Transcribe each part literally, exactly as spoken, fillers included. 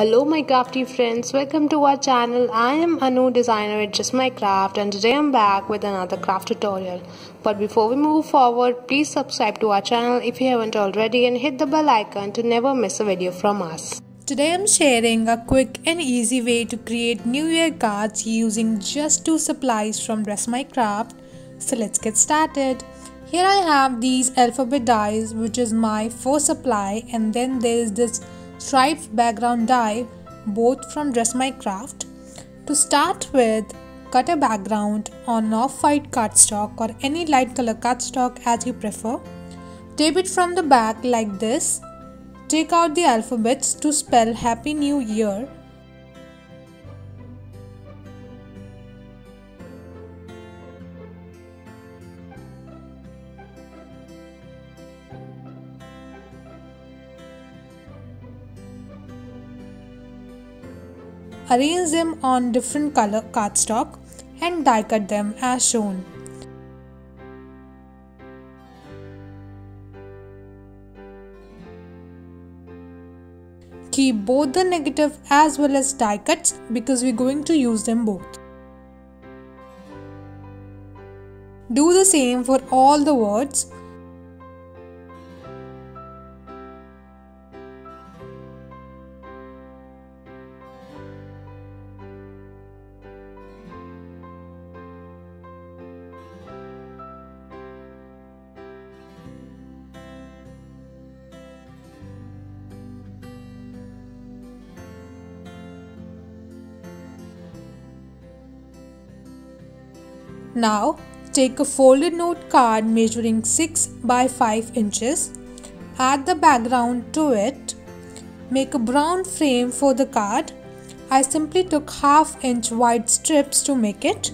Hello my crafty friends, welcome to our channel. I am Anu, designer at Dress My Craft, and today I am back with another craft tutorial. But before we move forward, please subscribe to our channel if you haven't already and hit the bell icon to never miss a video from us. Today I am sharing a quick and easy way to create New Year cards using just two supplies from Dress My Craft. So let's get started. Here I have these alphabet dies, which is my first supply, and then there is this striped background die, both from Dress My Craft. To start with, cut a background on off-white cardstock or any light color cardstock as you prefer. Tape it from the back like this. Take out the alphabets to spell Happy New Year. Arrange them on different color cardstock and die cut them as shown. Keep both the negative as well as die cuts because we're going to use them both. Do the same for all the words. Now take a folded note card measuring six by five inches, add the background to it, make a brown frame for the card. I simply took half inch wide strips to make it.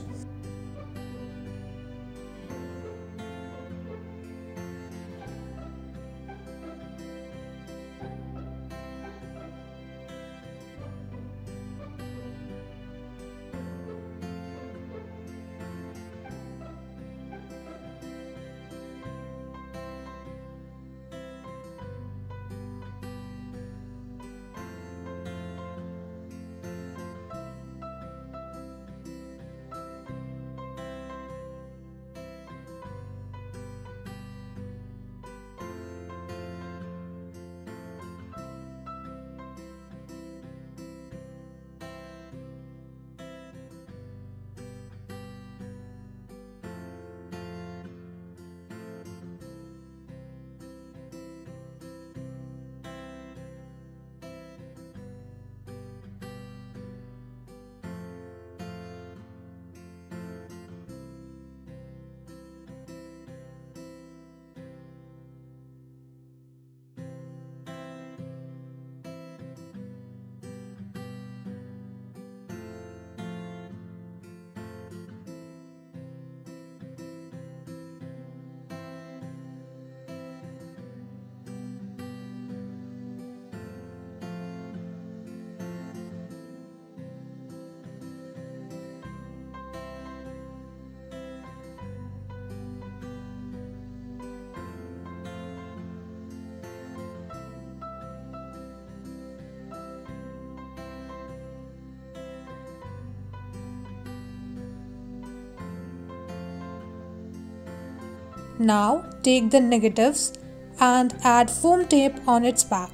Now take the negatives and add foam tape on its back.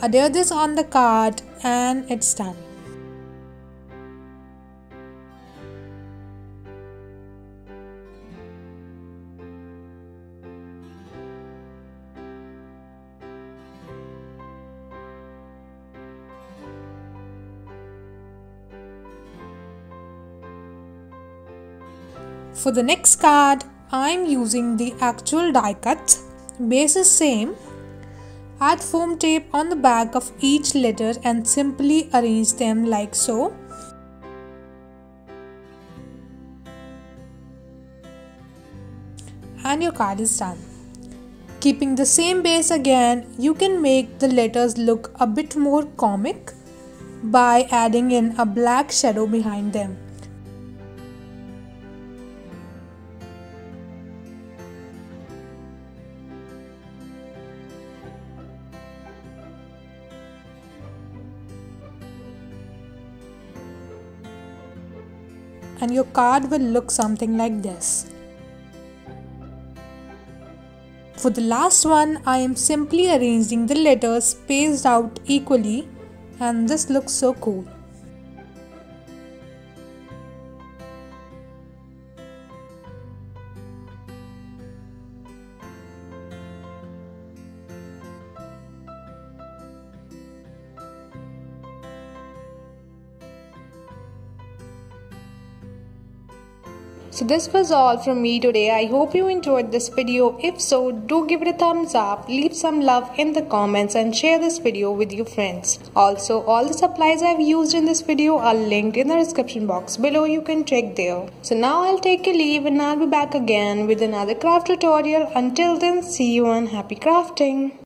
Adhere this on the card and it's done. For the next card, I am using the actual die cuts. Base is same. Add foam tape on the back of each letter and simply arrange them like so. And your card is done. Keeping the same base again, you can make the letters look a bit more comic by adding in a black shadow behind them. And your card will look something like this. For the last one, I am simply arranging the letters spaced out equally, and this looks so cool. So this was all from me today. I hope you enjoyed this video. If so, do give it a thumbs up, leave some love in the comments and share this video with your friends. Also, all the supplies I've used in this video are linked in the description box below. You can check there. So now I'll take a leave and I'll be back again with another craft tutorial. Until then, see you and happy crafting.